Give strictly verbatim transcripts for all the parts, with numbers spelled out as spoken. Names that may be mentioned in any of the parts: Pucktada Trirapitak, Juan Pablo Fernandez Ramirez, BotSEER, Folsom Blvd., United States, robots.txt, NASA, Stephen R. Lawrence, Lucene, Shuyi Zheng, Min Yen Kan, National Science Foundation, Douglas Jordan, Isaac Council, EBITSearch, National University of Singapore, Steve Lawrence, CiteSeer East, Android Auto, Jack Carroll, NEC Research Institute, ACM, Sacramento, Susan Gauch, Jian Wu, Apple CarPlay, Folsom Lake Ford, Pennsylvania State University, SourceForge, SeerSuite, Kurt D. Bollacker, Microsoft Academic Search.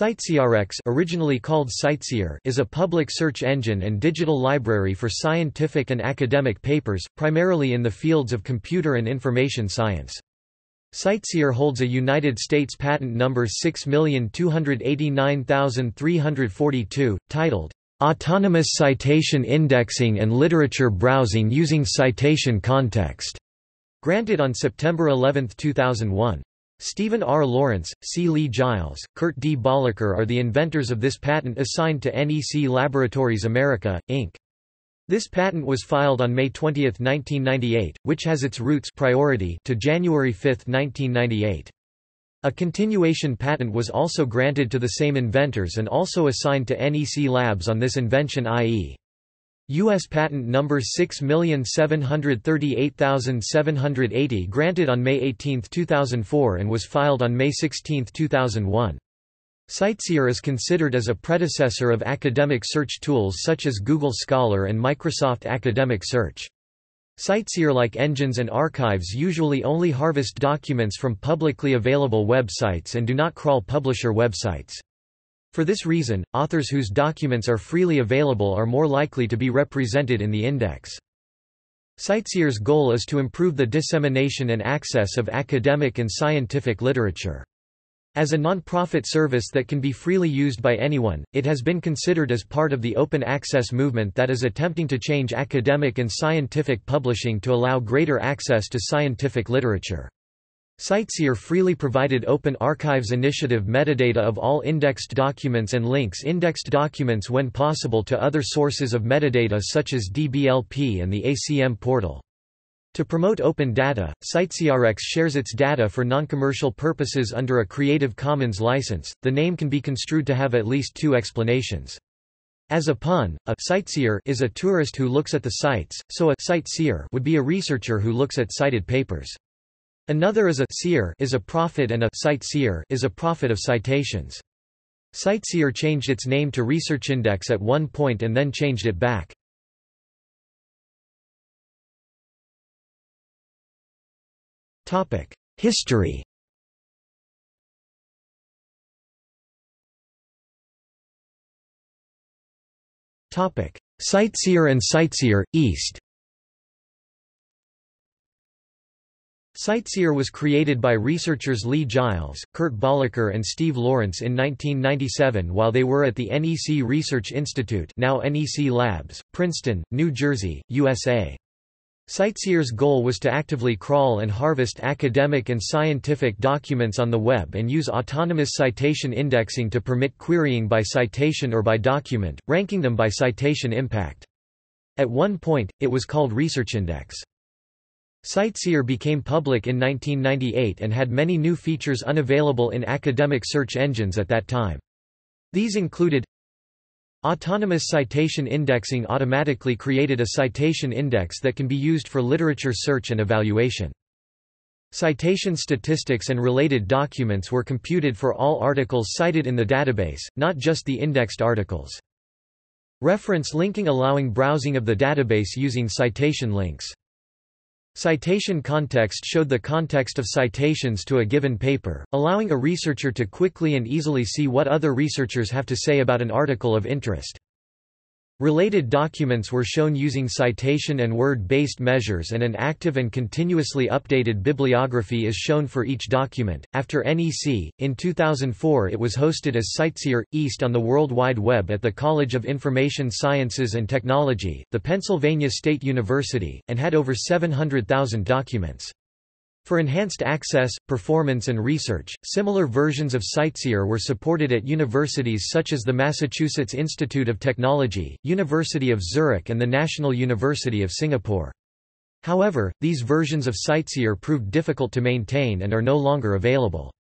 CiteSeerX, originally called CiteSeer, is a public search engine and digital library for scientific and academic papers, primarily in the fields of computer and information science. CiteSeer holds a United States patent number six million two hundred eighty-nine thousand three hundred forty-two, titled, "Autonomous Citation Indexing and Literature Browsing Using Citation Context", granted on September eleventh two thousand one. Stephen R. Lawrence, C. Lee Giles, Kurt D. Bollacker are the inventors of this patent assigned to N E C Laboratories America, Incorporated. This patent was filed on May twentieth nineteen ninety-eight, which has its roots priority to January fifth nineteen ninety-eight. A continuation patent was also granted to the same inventors and also assigned to N E C Labs on this invention, that is, U S Patent Number six million seven hundred thirty-eight thousand seven hundred eighty, granted on May eighteenth two thousand four and was filed on May sixteenth two thousand one. CiteSeer is considered as a predecessor of academic search tools such as Google Scholar and Microsoft Academic Search. CiteSeer-like engines and archives usually only harvest documents from publicly available websites and do not crawl publisher websites. For this reason, authors whose documents are freely available are more likely to be represented in the index. CiteSeer's goal is to improve the dissemination and access of academic and scientific literature. As a non-profit service that can be freely used by anyone, it has been considered as part of the open access movement that is attempting to change academic and scientific publishing to allow greater access to scientific literature. CiteSeer freely provided Open Archives Initiative metadata of all indexed documents and links indexed documents when possible to other sources of metadata such as D B L P and the A C M portal. To promote open data, CiteSeerX shares its data for non-commercial purposes under a Creative Commons license. The name can be construed to have at least two explanations. As a pun, a sightseer is a tourist who looks at the sights, so a sightseer would be a researcher who looks at cited papers. Another is a seer is a prophet and a cite-seer is a prophet of citations. CiteSeer changed its name to ResearchIndex at one point and then changed it back. Topic: History. Topic: CiteSeer and CiteSeer East. CiteSeer was created by researchers Lee Giles, Kurt Bollacker and Steve Lawrence in nineteen ninety-seven while they were at the N E C Research Institute, now N E C Labs, Princeton, New Jersey, U S A. CiteSeer's goal was to actively crawl and harvest academic and scientific documents on the web and use autonomous citation indexing to permit querying by citation or by document, ranking them by citation impact. At one point, it was called ResearchIndex. CiteSeer became public in nineteen ninety-eight and had many new features unavailable in academic search engines at that time. These included autonomous citation indexing. Automatically created a citation index that can be used for literature search and evaluation. Citation statistics and related documents were computed for all articles cited in the database, not just the indexed articles. Reference linking, allowing browsing of the database using citation links. Citation context showed the context of citations to a given paper, allowing a researcher to quickly and easily see what other researchers have to say about an article of interest. Related documents were shown using citation and word-based measures, and an active and continuously updated bibliography is shown for each document. After N E C, in two thousand four it was hosted as CiteSeer East on the World Wide Web at the College of Information Sciences and Technology, the Pennsylvania State University, and had over seven hundred thousand documents. For enhanced access, performance and research, similar versions of CiteSeer were supported at universities such as the Massachusetts Institute of Technology, University of Zurich and the National University of Singapore. However, these versions of CiteSeer proved difficult to maintain and are no longer available.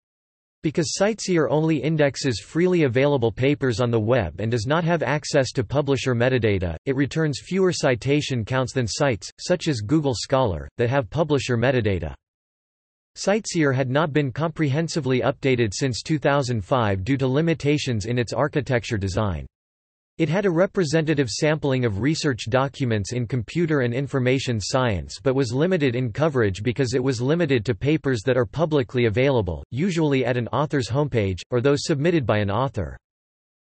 Because CiteSeer only indexes freely available papers on the web and does not have access to publisher metadata, it returns fewer citation counts than sites, such as Google Scholar, that have publisher metadata. CiteSeer had not been comprehensively updated since two thousand five due to limitations in its architecture design. It had a representative sampling of research documents in computer and information science but was limited in coverage because it was limited to papers that are publicly available, usually at an author's homepage, or those submitted by an author.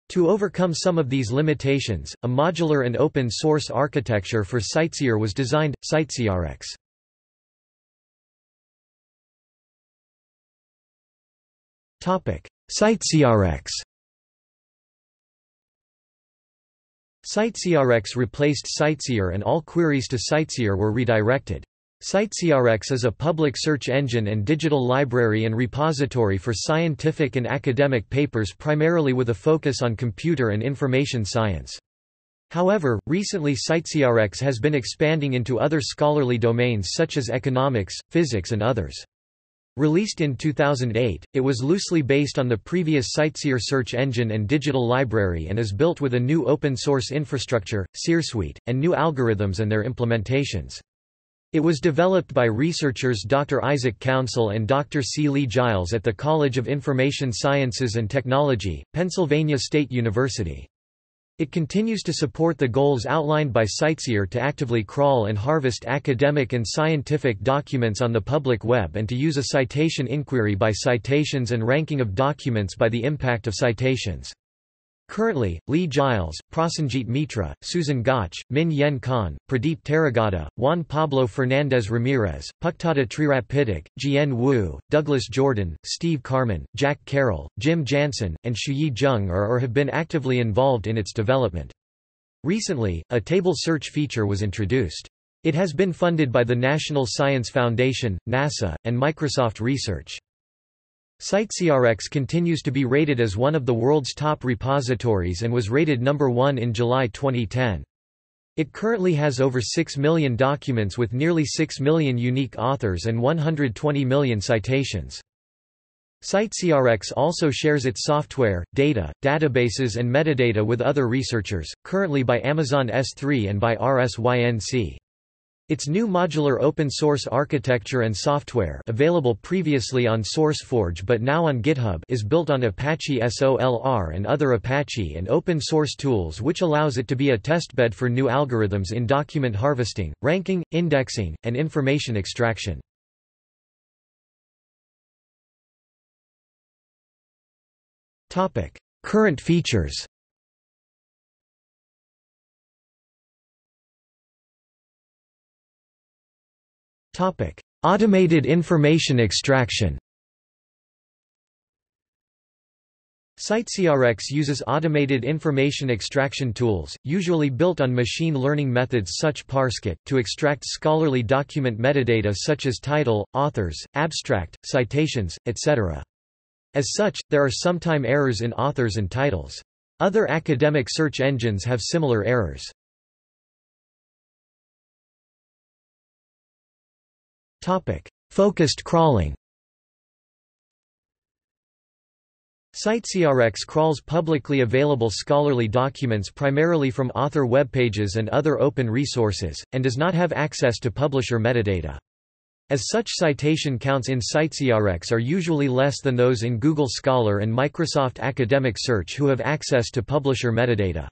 To overcome some of these limitations, a modular and open-source architecture for CiteSeer was designed, CiteSeerX. CiteSeerX CiteSeerX replaced CiteSeer and all queries to CiteSeer were redirected. CiteSeerX is a public search engine and digital library and repository for scientific and academic papers primarily with a focus on computer and information science. However, recently CiteSeerX has been expanding into other scholarly domains such as economics, physics and others. Released in two thousand eight, it was loosely based on the previous CiteSeer search engine and digital library and is built with a new open-source infrastructure, SeerSuite, and new algorithms and their implementations. It was developed by researchers Doctor Isaac Council and Doctor C. Lee Giles at the College of Information Sciences and Technology, Pennsylvania State University. It continues to support the goals outlined by CiteSeer to actively crawl and harvest academic and scientific documents on the public web and to use a citation inquiry by citations and ranking of documents by the impact of citations. Currently, Lee Giles, Prasenjit Mitra, Susan Gauch, Min Yen Kan, Pradeep Teregatta, Juan Pablo Fernandez Ramirez, Pucktada Trirapitak, Jian Wu, Douglas Jordan, Steve Carman, Jack Carroll, Jim Jansen, and Shuyi Zheng are or have been actively involved in its development. Recently, a table search feature was introduced. It has been funded by the National Science Foundation, NASA, and Microsoft Research. CiteSeerX continues to be rated as one of the world's top repositories and was rated number one in July twenty ten. It currently has over six million documents with nearly six million unique authors and one hundred twenty million citations. CiteSeerX also shares its software, data, databases and metadata with other researchers, currently by Amazon S three and by R S Y N C. Its new modular open-source architecture and software, available previously on SourceForge but now on GitHub, is built on Apache S O L R and other Apache and open-source tools, which allows it to be a testbed for new algorithms in document harvesting, ranking, indexing, and information extraction. Topic: Current features. Topic: Automated information extraction. CiteSeerX uses automated information extraction tools, usually built on machine learning methods such Parskit, to extract scholarly document metadata such as title, authors, abstract, citations, et cetera. As such, there are sometimes errors in authors and titles. Other academic search engines have similar errors. Topic: Focused crawling. CiteSeerX crawls publicly available scholarly documents primarily from author web pages and other open resources, and does not have access to publisher metadata. As such, citation counts in CiteSeerX are usually less than those in Google Scholar and Microsoft Academic Search, who have access to publisher metadata.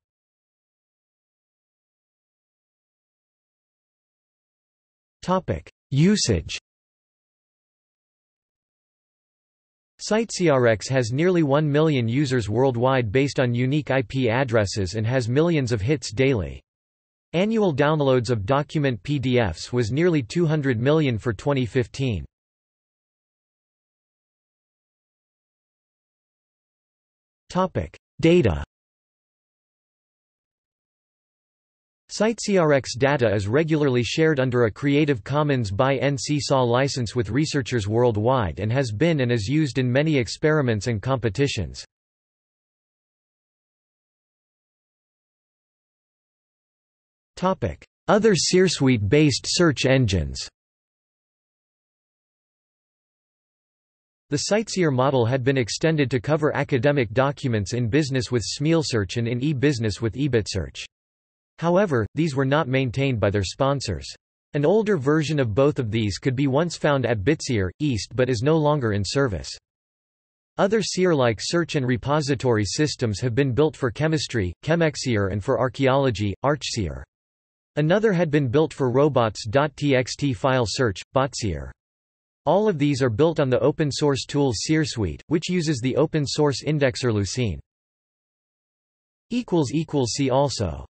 Topic: Usage. CiteSeerX has nearly one million users worldwide based on unique I P addresses and has millions of hits daily. Annual downloads of document P D Fs was nearly two hundred million for twenty fifteen. Topic: Data. CiteSeerX data is regularly shared under a Creative Commons by N C S A license with researchers worldwide and has been and is used in many experiments and competitions. Other SeerSuite-based search engines. The CiteSeer model had been extended to cover academic documents in business with SmealSearch and in e-business with ebitsearch. However, these were not maintained by their sponsors. An older version of both of these could be once found at Bitseer, East but is no longer in service. Other SEER-like search and repository systems have been built for chemistry, ChemXSeer, and for archaeology, ArchSeer. Another had been built for robots.txt file search, BotSeer. All of these are built on the open-source tool SeerSuite, which uses the open-source indexer Lucene. See also